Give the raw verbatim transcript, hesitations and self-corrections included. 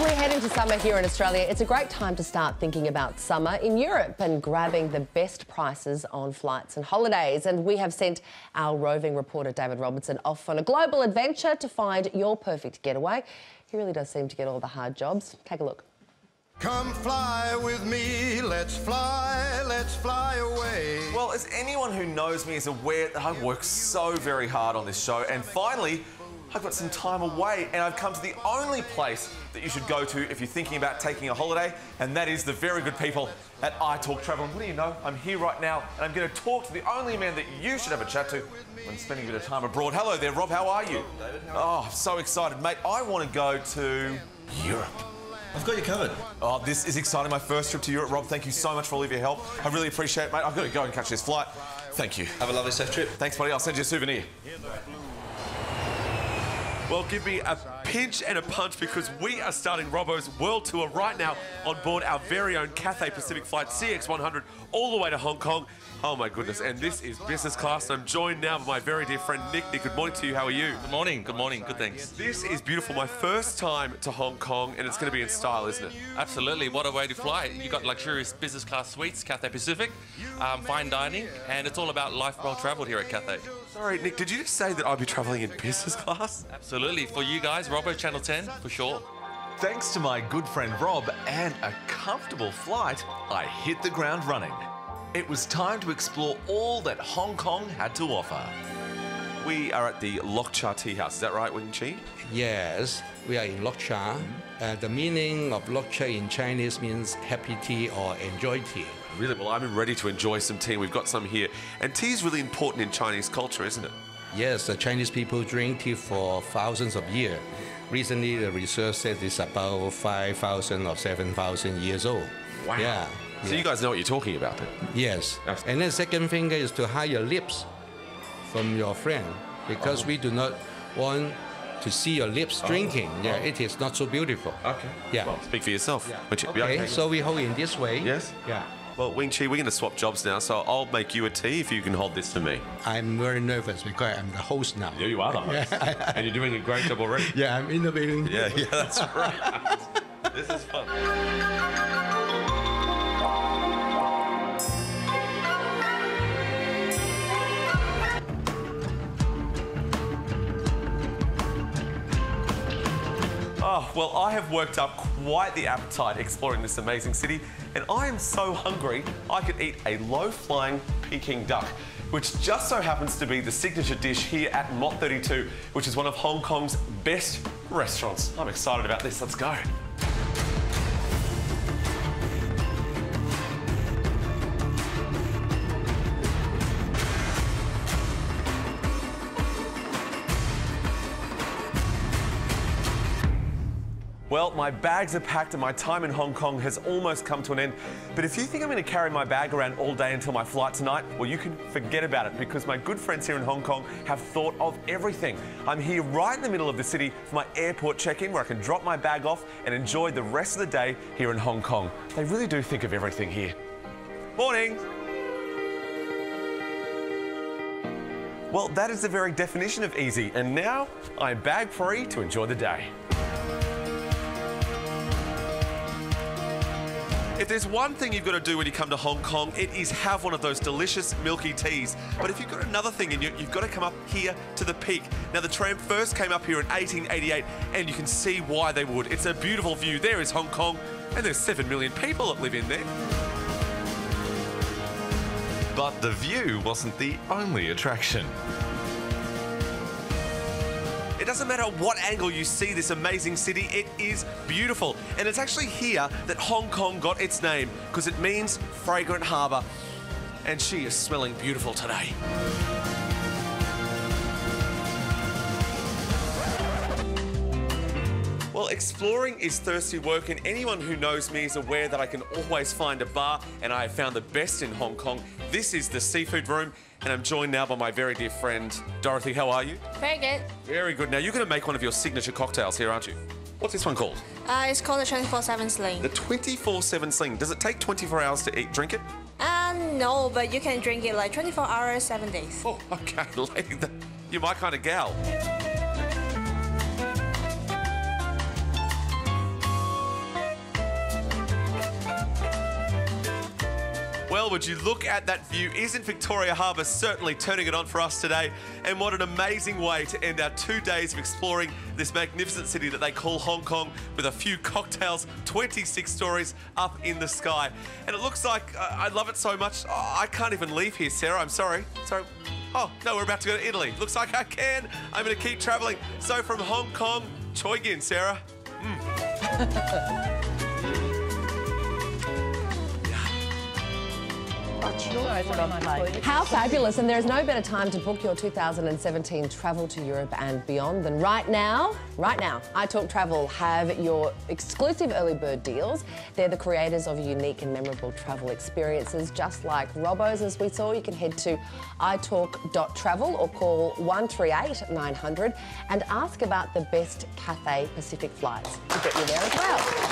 We're heading to summer here in Australia. It's a great time to start thinking about summer in Europe and grabbing the best prices on flights and holidays. And we have sent our roving reporter David Robertson off on a global adventure to find your perfect getaway. He really does seem to get all the hard jobs. Take a look. Come fly with me, let's fly, let's fly away. Well, as anyone who knows me is aware, I work so very hard on this show, and finally, I've got some time away, and I've come to the only place that you should go to if you're thinking about taking a holiday, and that is the very good people at iTalk Travel. And what do you know? I'm here right now, and I'm going to talk to the only man that you should have a chat to when spending a bit of time abroad. Hello there, Rob. How are you? Hello, David. Oh, I'm so excited, mate. I want to go to Europe. I've got you covered. Oh, this is exciting. My first trip to Europe. Rob, thank you so much for all of your help. I really appreciate it, mate. I've got to go and catch this flight. Thank you. Have a lovely, safe trip. Thanks, buddy. I'll send you a souvenir. Well, give me a pinch and a punch because we are starting Robbo's world tour right now on board our very own Cathay Pacific flight C X one hundred all the way to Hong Kong. Oh, my goodness. And this is business class. I'm joined now by my very dear friend, Nick. Nick, good morning to you. How are you? Good morning. Good morning. Good, thanks. This is beautiful. My first time to Hong Kong, and it's going to be in style, isn't it? Absolutely. What a way to fly. You've got luxurious business class suites, Cathay Pacific, um, fine dining, and it's all about life well travelled here at Cathay. Sorry, Nick, did you just say that I'd be travelling in business class? Absolutely. For you guys, Robbo Channel ten, for sure. Thanks to my good friend Rob and a comfortable flight, I hit the ground running. It was time to explore all that Hong Kong had to offer. We are at the Lok Cha Tea House, is that right, Wing Chi? Yes, we are in Lok Cha. Mm-hmm. uh, the meaning of Lok Cha in Chinese means happy tea or enjoy tea. Really? Well, I'm ready to enjoy some tea. We've got some here. And tea is really important in Chinese culture, isn't it? Yes, the Chinese people drink tea for thousands of years. Recently, the research says it's about five thousand or seven thousand years old. Wow. Yeah. So yeah. You guys know what you're talking about then? Yes. And then second finger is to hide your lips from your friend because oh. we do not want to see your lips oh. drinking. Yeah, oh. it is not so beautiful. Okay. Yeah. Well, speak for yourself. Yeah. Which, okay. okay, so we hold in this way. Yes? Yeah. Well, Wing Chi, we're going to swap jobs now, so I'll make you a tea if you can hold this for me. I'm very nervous because I'm the host now. Yeah, you are the host. And you're doing a great job already. Yeah, I'm innovating. Yeah, yeah, that's right. This is fun. Oh, well, I have worked up quite the appetite exploring this amazing city, and I am so hungry I could eat a low-flying Peking duck, which just so happens to be the signature dish here at Mot thirty-two, which is one of Hong Kong's best restaurants. I'm excited about this. Let's go. Well, my bags are packed and my time in Hong Kong has almost come to an end. But if you think I'm going to carry my bag around all day until my flight tonight, well, you can forget about it because my good friends here in Hong Kong have thought of everything. I'm here right in the middle of the city for my airport check-in where I can drop my bag off and enjoy the rest of the day here in Hong Kong. They really do think of everything here. Morning! Well, that is the very definition of easy, and now I'm bag-free to enjoy the day. If there's one thing you've got to do when you come to Hong Kong, it is have one of those delicious milky teas. But if you've got another thing in you, you've got to come up here to the peak. Now, the tram first came up here in eighteen eighty-eight, and you can see why they would. It's a beautiful view. There is Hong Kong, and there's seven million people that live in there. But the view wasn't the only attraction. It doesn't matter what angle you see this amazing city, it is beautiful. And it's actually here that Hong Kong got its name, because it means fragrant harbour. And she is smelling beautiful today. Well, exploring is thirsty work, and anyone who knows me is aware that I can always find a bar, and I have found the best in Hong Kong. This is the Seafood Room. And I'm joined now by my very dear friend, Dorothy. How are you? Very good. Very good. Now, you're going to make one of your signature cocktails here, aren't you? What's this one called? Uh, it's called the twenty-four seven Sling. The twenty-four seven Sling. Does it take twenty-four hours to eat, drink it? Uh, no, but you can drink it like twenty-four hours, seven days. Oh, OK. You're my kind of gal. well, would you look at that view? Isn't Victoria Harbour certainly turning it on for us today? And what an amazing way to end our two days of exploring this magnificent city that they call Hong Kong, with a few cocktails, twenty-six stories up in the sky. And it looks like, uh, I love it so much, oh, I can't even leave here, Sarah, I'm sorry. Sorry. Oh, no, we're about to go to Italy. Looks like I can. I'm going to keep travelling. So from Hong Kong, Choi Gin, Sarah. Mm. How fabulous, and there's no better time to book your two thousand seventeen travel to Europe and beyond than right now. Right now, iTalk Travel have your exclusive early bird deals. They're the creators of unique and memorable travel experiences, just like Robbo's, as we saw. You can head to italk dot travel or call one three eight nine hundred and ask about the best Cathay Pacific flights to get you there as well.